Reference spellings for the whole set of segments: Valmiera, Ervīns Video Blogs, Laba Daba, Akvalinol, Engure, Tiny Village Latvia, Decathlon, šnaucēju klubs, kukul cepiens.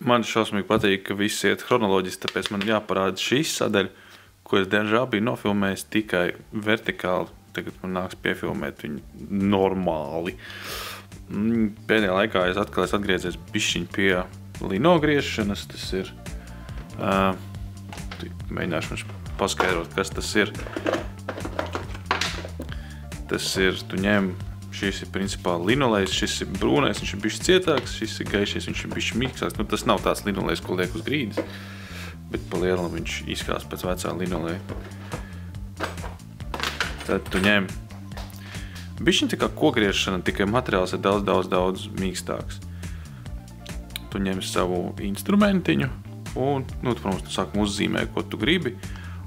Man šausmīgi patīk, ka viss iet chronoloģiski, tāpēc man jāparāda šī sadaļa, ko es diemžēl biju nofilmējis tikai vertikāli. Tagad man nāks piefilmēt viņu normāli. Pēdējā laikā es atkal esmu atgriezies bišķiņ pie linogriešanas. Tas ir... mēģināšu mums paskaidrot, kas tas ir. Tas ir, tu ņem... Šis ir principā linolejs, šis ir brūnais, viņš ir bišķi cietāks, šis ir gaišies, viņš ir bišķi mīksāks. Nu, tas nav tāds linolejs, ko liek uz grīdas, bet pa lielam viņš izskās pēc vecā linoleja. Tad tu ņem. Bišķiņ tā kā kogriešana, tikai materiāls ir daudz mīkstāks. Tu ņem savu instrumentiņu un, nu, tu, protams, tu sākam uzzīmē, ko tu gribi,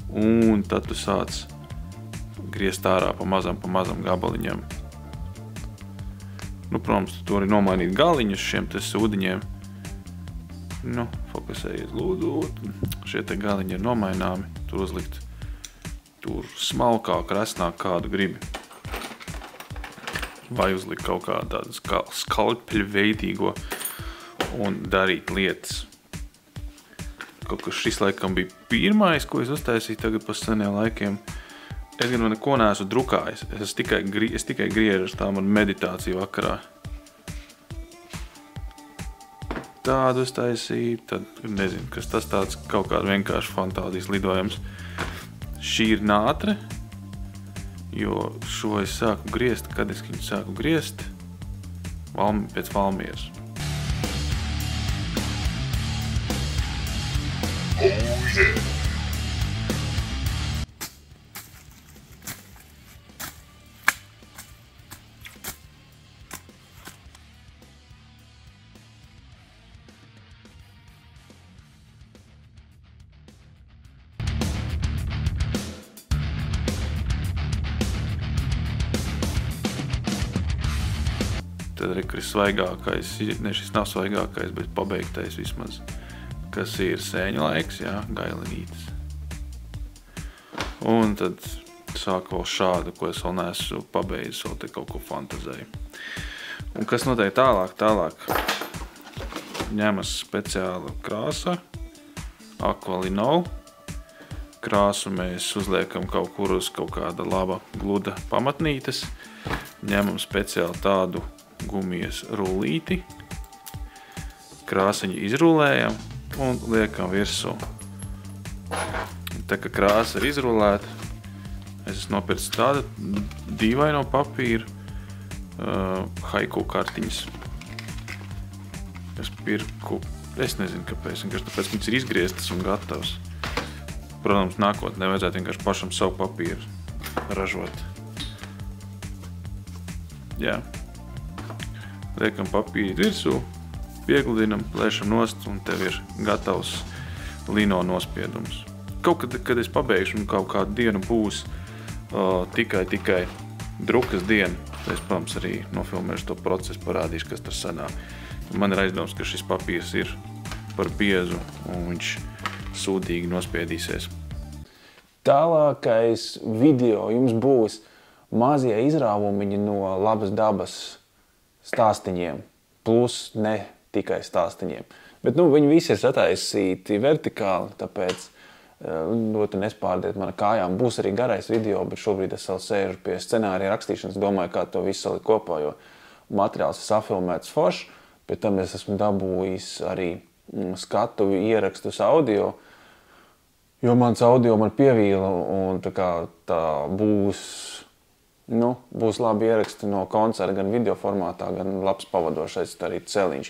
un tad tu sāc griezt ārā pa mazam gabaliņam. Nu, protams, tu vari nomainīt galiņus šiem te sūdiņiem. Nu, fokusējies lūdzu. Šie te galiņi ir nomaināmi. Tur uzlikt tur smalkāk, resnāk, kādu gribi. Vai uzlikt kaut kā tādu skalpeļu veidīgo un darīt lietas. Kaut kas šis laikam bija pirmais, ko es uztaisīju tagad pa seniem laikiem. Es gan neko neesmu drukājis, es tikai griežu ar tā manu meditāciju vakarā. Tādu uztaisīju, tad nezinu, kas tas tāds kaut kāds vienkārši fantāzijas lidojums. Šī ir nātre, jo šo es sāku griezt, kad es viņu sāku griezt, pēc valmieras. Oh, yeah. Tad arī ir svaigākais, ne šis nav svaigākais, bet pabeigtais vismaz, kas ir sēņu laiks, jā, gailinītes. Un tad sāku vēl šādu, ko es vēl neesmu pabeidzis, vēl te kaut ko fantazēju. Un kas notiek tālāk, ņemas speciāla krāsa, akvalinol. Krāsu mēs uzliekam kaut kur uz kaut kāda laba gluda pamatnītes, ņemam speciāli tādu gumijas rullīti, krāsiņu izrullējam un liekam virsū. Tā kā krāsa ir izrullēta, es nopircu tādu dīvaino papīru haiku kartiņas. Es pirku, es nezinu kāpēc, vienkārši tāpēc mums ir izgrieztas un gatavs. Protams, nākotnē vajadzētu vienkārši pašam savu papīru ražot. Jā. Liekam papīri virsū, piegludinam, plēšam nost un tev ir gatavs lino nospiedums. Kaut kad es pabeigšu un kaut kādu dienu būs tikai drukas diena, es, protams, arī nofilmēšu to procesu, parādīšu, kas tas sanāk. Man ir aizdoms, ka šis papīrs ir par biezu un viņš sūdīgi nospiedīsies. Tālākais video jums būs mazie izrāvumiņi no Labas Dabas stāstiņiem, plus ne tikai stāstiņiem. Bet nu, viņi visi ir sataisīti vertikāli, tāpēc ļoti nespārdiet mana kājām. Būs arī garais video, bet šobrīd es vēl sēžu pie scenārija rakstīšanas, domāju, kā to visu salikt kopā, jo materiāls ir safilmēts foršs, pie tam es esmu dabūjis arī skatu ierakstus audio, jo mans audio man pievīla un tā kā tā būs... Nu, būs labi ieraksti no koncerta, gan video formātā, gan labs pavadošais arī celiņš.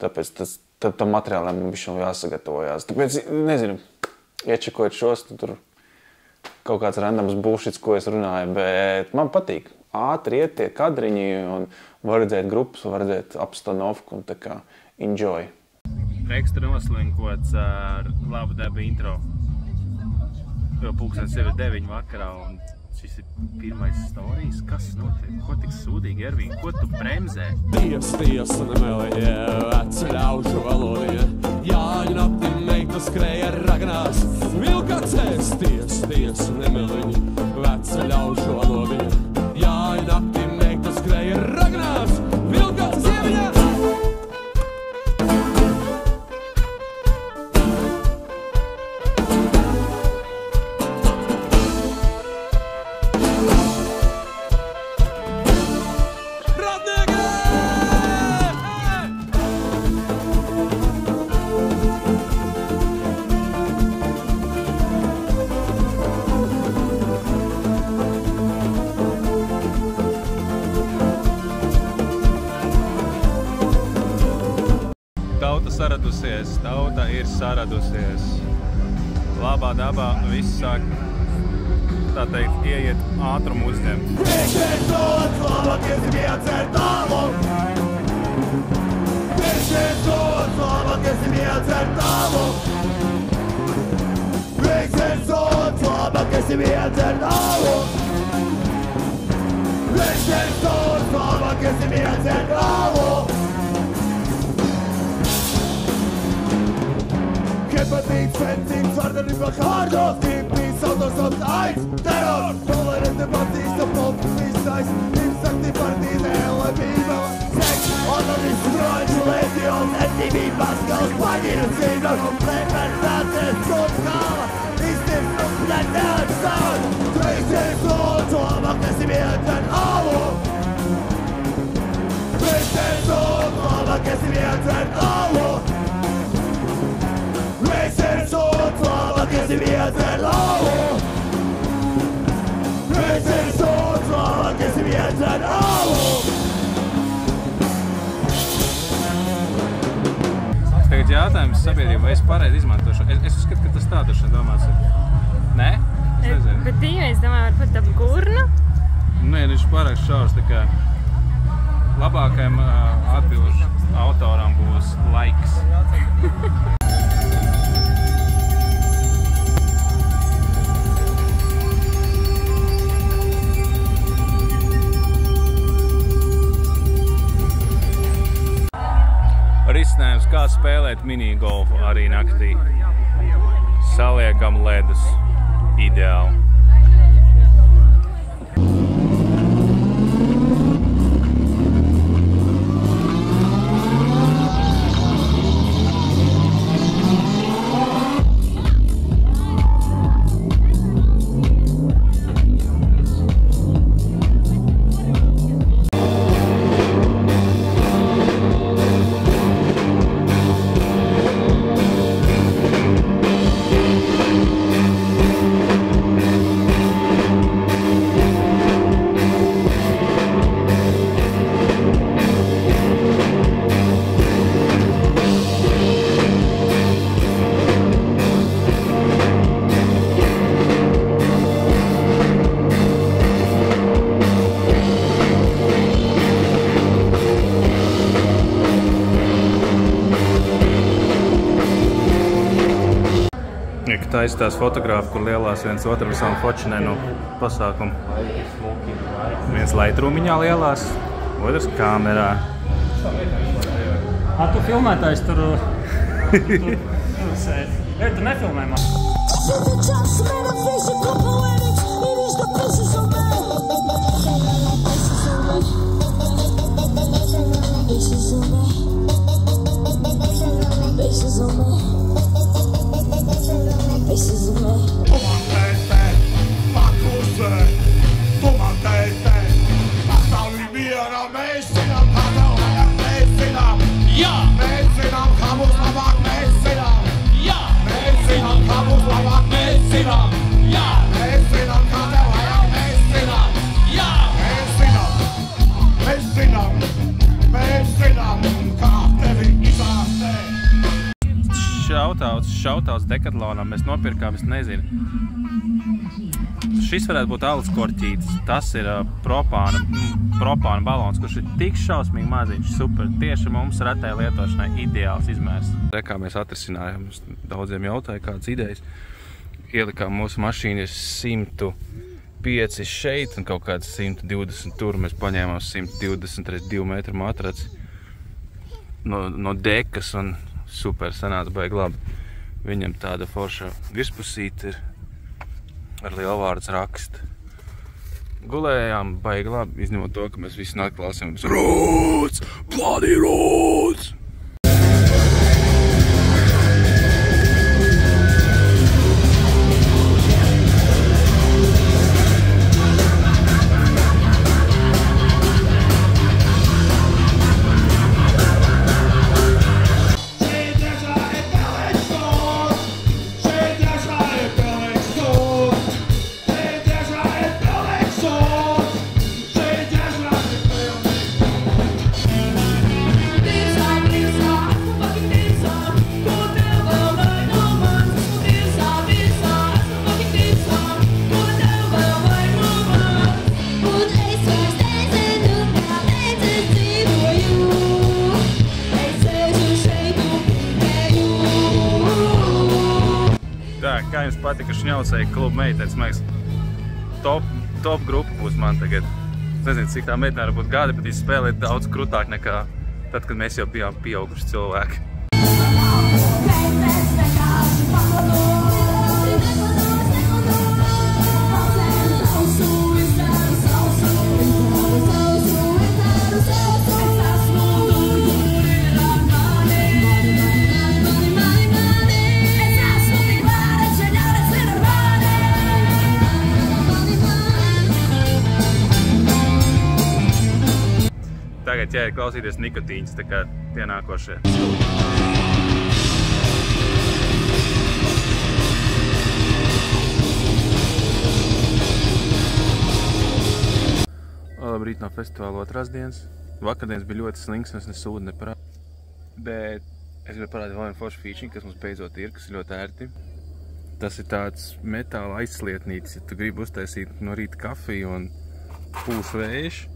Tāpēc tam materiāliem mums vēl jāsagatavojās. Tāpēc, nezinu, iečekot šos, tur kaut kāds randoms bullshits, ko es runāju, bet man patīk. Ātri iet tie kadriņi un var redzēt grupas, var redzēt apstanovku un tā kā enjoy. Ekstra noslinkots ar Laba Daba intro. Jo pulkstens jau ir 9 vakarā un... Šis ir pirmais storijas, kas notiek, ko tik sūdīgi, Ervin, ko tu bremzē? Tiesa nemēlēja, atsļaužu valodija, jāņu napti meita skrēja raganās, vilkacēs. Tiesa nemēlēja, atsļaužu valodija, jāņu napti meita skrēja raganās, vilkacēs. saradusies, tauta ir saradusies. Labā dabā viss sāk, tā teikt, ieiet ātrumu uzņemt. Kepatīts, fencīts, vardari vēl kārdos, kīpīs, autosots, aids, terors, tolerante patīsta, polpistais, imsakti partīne, elebība, seks, ononis, droņš, lēdījums, etnībības, gals, paģīnas, cīnos, un preferācijas, sūtkāla, iztirs, un pletēts, saun, trīsīs, lūdzu, labāk esi viens ar avu. Trīsīs, lūdzu, labāk esi viens ar avu. Esi viens ar labu, esi sūts labāk, esi viens ar labu. Tagad jautājums sabiedrība, vai es pareizi izmantošu? Es uzskatu, ka tas tāduši domās ir. Nē? Es nezinu. Bet divi, es domāju, varbūt ap gurnu? Nē, viņš pārāk šaurs, tā kā labākajam atbilžu autoram būs laiks. Risinājums, kā spēlēt minigolfu arī naktī. Saliekam ledus. Ideāli. Taisitās fotogrāfi, kur lielās viens otram visām fočinē no pasākumu. Viens laitrūmiņā lielās, otrs kamerā. Ā, tu filmētājs tur... Tur sēdi. Ei, tu nefilmē man. Šautauts Decathlonam mēs nopirkām, es nezinu. Šis varētu būt alas korķītis. Tas ir propāna balons, kurš ir tik šausmīgi maziņš, super. Tieši mums retai lietošanai ideāls izmērs. Re, kā mēs atrisinājām, daudziem jautāja kādas idejas. Ielikām mūsu mašīnu ir 105 šeit un kaut kāds 120 tur. Mēs paņēmām 122 metru matraci no dekas un super, sanāca baigi labi. Viņam tāda forša virspusīte ir ar lielvārdas rakstu. Gulējām baigi labi, izņemot to, ka mēs visi atklāsimies Rūts! Bloody Rūts! kā jums patika šņaucēji kluba meitenes? Man liekas, top grupa būs man tagad. Es nezinu, cik tā meitenē var būt gadi, bet viņi spēlē daudz krutāk nekā tad, kad mēs jau bijām pieauguši cilvēki. Tagad jāiet klausīties nikotīņas, tā kā tie nākošie. Labrīt no festivāla otrās dienas. Vakardienas bija ļoti slings, un es nesūdu neparādīju. Bet es gribu parādīt vēl vienu foršu featuring, kas mums beidzot ir, kas ir ļoti ērti. Tas ir tāds metāla aizslietnītis, ja tu gribi uztaisīt no rīta kafiju un pūs vējš,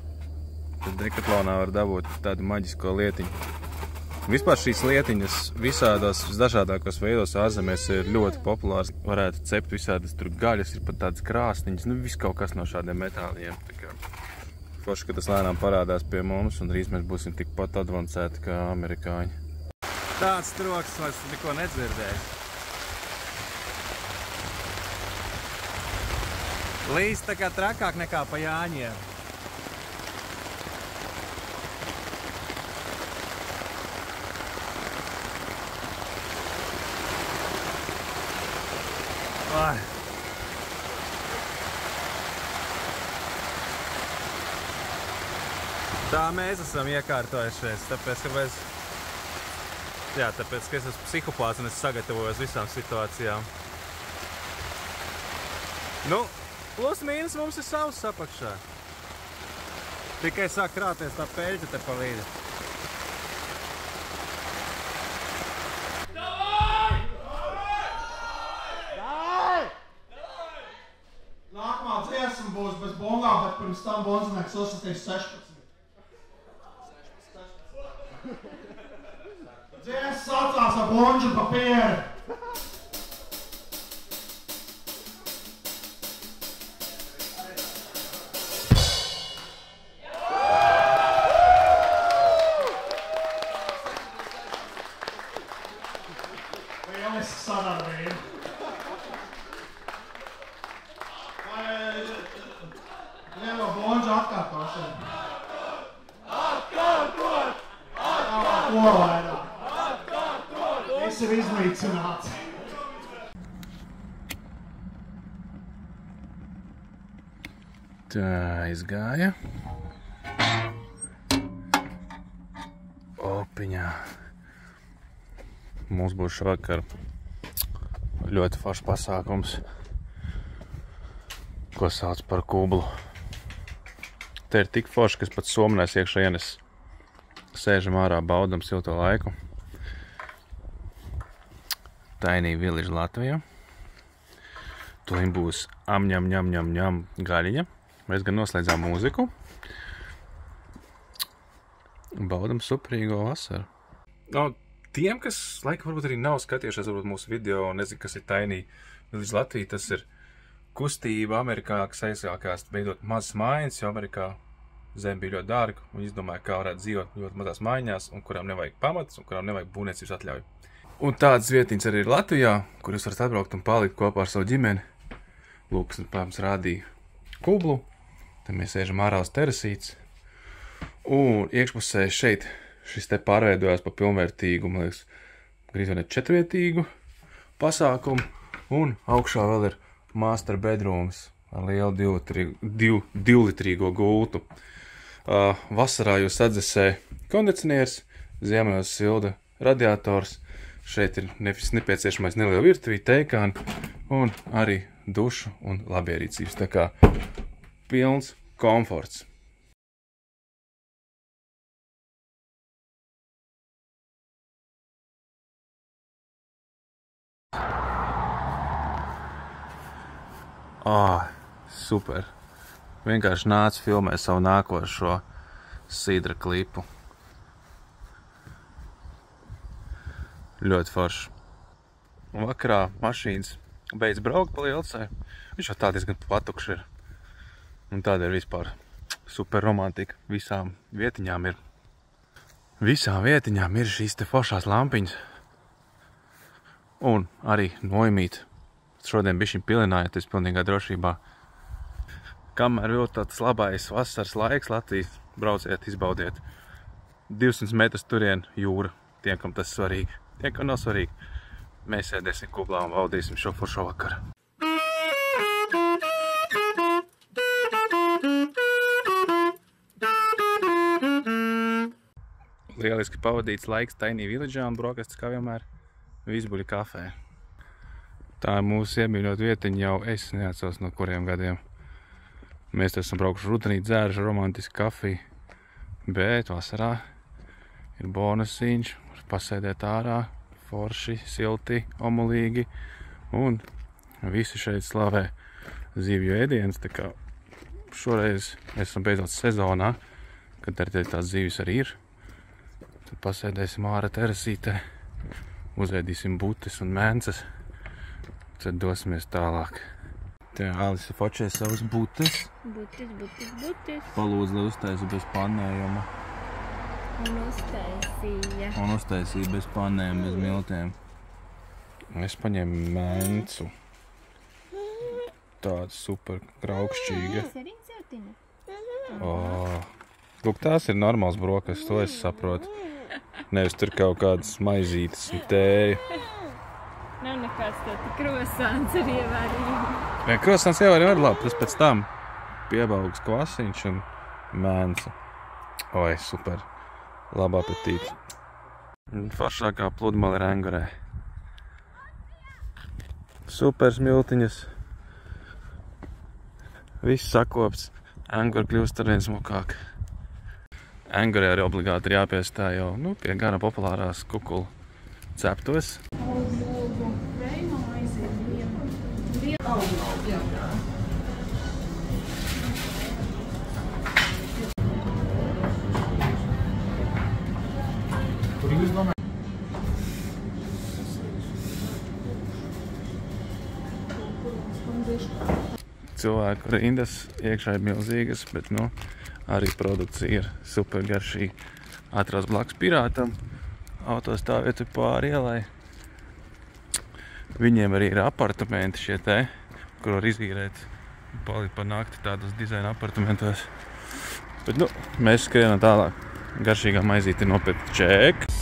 tad Decathlonā var dabūt tādu maģisko lietiņu. Vispār šīs lietiņas visādos, visdažādākos veidos ārzemēs ir ļoti populārs. Varētu cept visādas tur gaļas, ir pat tādas krāsniņas, nu viss kaut kas no šādiem metāliem. Forši, ka tas lēnām parādās pie mums, un drīz mēs būsim tikpat advancēti kā amerikāņi. Tāds troks, mēs neko nedzirdējam. Līdz tā kā trakāk nekā pa Jāņiem. Vai! Tā mēs esam iekārtojušies, tāpēc, ka es esmu psihopāts un es sagatavojos visām situācijām. Nu, plus mīnus mums ir savs apakšā. Tikai sāk krāties tā peļķa te pa līdzi. Nākamā dziesma būs bez bongām, bet pirms tam bonzinieks uzsatīs 16. Dzies saucās ar blonžu papieru! Lieliski sadarbība! Lielo blonžu atkārtošana! Atkārtot! Viss ir izlīdzināts. Tā aizgāja. Opiņā. Mums būs šovakar ļoti foršs pasākums, ko sauc par kublu. Te ir tik forši, kas pat sominās iekšā ienes. Sēžam ārā, baudam silto laiku. Tiny Village Latvia. Tūlīt būs amņam gaļiņa. Mēs gan noslēdzām mūziku. Baudam superīgo vasaru. No tiem, kas laika varbūt arī nav skatījušies mūsu video un nezinu, kas ir Tiny Village Latvia, tas ir kustība Amerikā, kas aizsākās beidot mazas mājas, jo Amerikā zemi bija ļoti dārga, un izdomāja, kā varētu dzīvot ļoti mazās mājās, un kurām nevajag pamats, un kurām nevajag būvniecības atļauju. Un tāds vietiņas arī ir Latvijā, kur jūs varat atbraukt un palikt kopā ar savu ģimeni. Lūkas un pāms rādīja kublu, tad mēs ejam ārā uz terasītes. Un iekšpusē šeit šis te pārveidojās pa pilnvērtīgu, man liekas, grīz vai ne četvietīgu pasākumu. Un augšā vēl ir master bedrooms ar lielu 2-litrīgo gultu. Vasarā jūs atdzesē kondicionieris, ziemē jūs silda radiators, šeit ir nepieciešamais neliela virtuvī, teikāni un arī dušu un labierīcības, tā kā pilns komforts. Super! Vienkārši nāca filmē savu nākošo sidra klipu. Ļoti forši. Vakarā mašīnas beidz braukt pa Lielcē. Viņš jau tā diezgan patukšs ir. Un tāda ir vispār super romantika. Visām vietiņām ir šīs te foršās lampiņas. Un arī noimīt. Šodien bišķiņ pilinājoties pilnīgā drošībā. Kamēr vēl tāds labais vasaras laiks Latvijas, brauciet, izbaudiet. 200 metrus turien jūra. Tiem, kam tas svarīgi. Tiem, kam nav svarīgi. Mēs sēdēsim kublā un baudīsim šo foršo vakaru. Lieliski pavadīts laiks Tiny Villagejā un brokastis kā vienmēr Vizbuļu kafē. Tā ir mūsu iemīļot vietiņa jau es neatceros no kuriem gadiem. Mēs esam braukuši rudenī, dzēruši romantisku kafiju, bet vasarā ir bonusiņš, var pasēdēt ārā, forši, silti, omulīgi un visi šeit slavē zivju ēdienas, tā kā šoreiz esam beidzot sezonā, kad arī tās zivis arī ir. Tad pasēdēsim ārā terasītē, uzēdīsim butis un mēnces, tad dosimies tālāk. Te Alisa fočē savas butis. Butis. Palūdzu, lai uztaisa bez panējuma. Un uztaisīja. Un uztaisīja bez panējuma, bez miltiem. Es paņēmu mēncu. Tāda super graukšķīga. Tas arī dzērtina. Lūk, tās ir normāls brokas, to es saprotu. Nevis tur kaut kādas maizītes un tēju. Nav nekāds tāda krosāns ar ievērījumu. Ja, krosāns ievērījumu ir labi, tas pēc tam piebalgs kvasiņš un mēnca. Oi, super. Labā apetīti. Foršākā pludmale ir Engurē. Super smiltiņas. Viss sakops. Engure kļūst arvien smukāk. Engurē arī obligāti ir jāpiestā jau pie gana populārās kukulu ceptuves. Cilvēki, kura indas iekšā ir milzīgas, bet arī produkcija ir super garšīga. Atrās blakus pirātam, autostāvvieta pāri ielai. Viņiem arī ir apartamenti šie te, kur var izīrēt un palikt par nakti tādos dizaina apartamentos. Bet mēs skrienam tālāk. Garšīgā maizīte ir nopietni. Ček!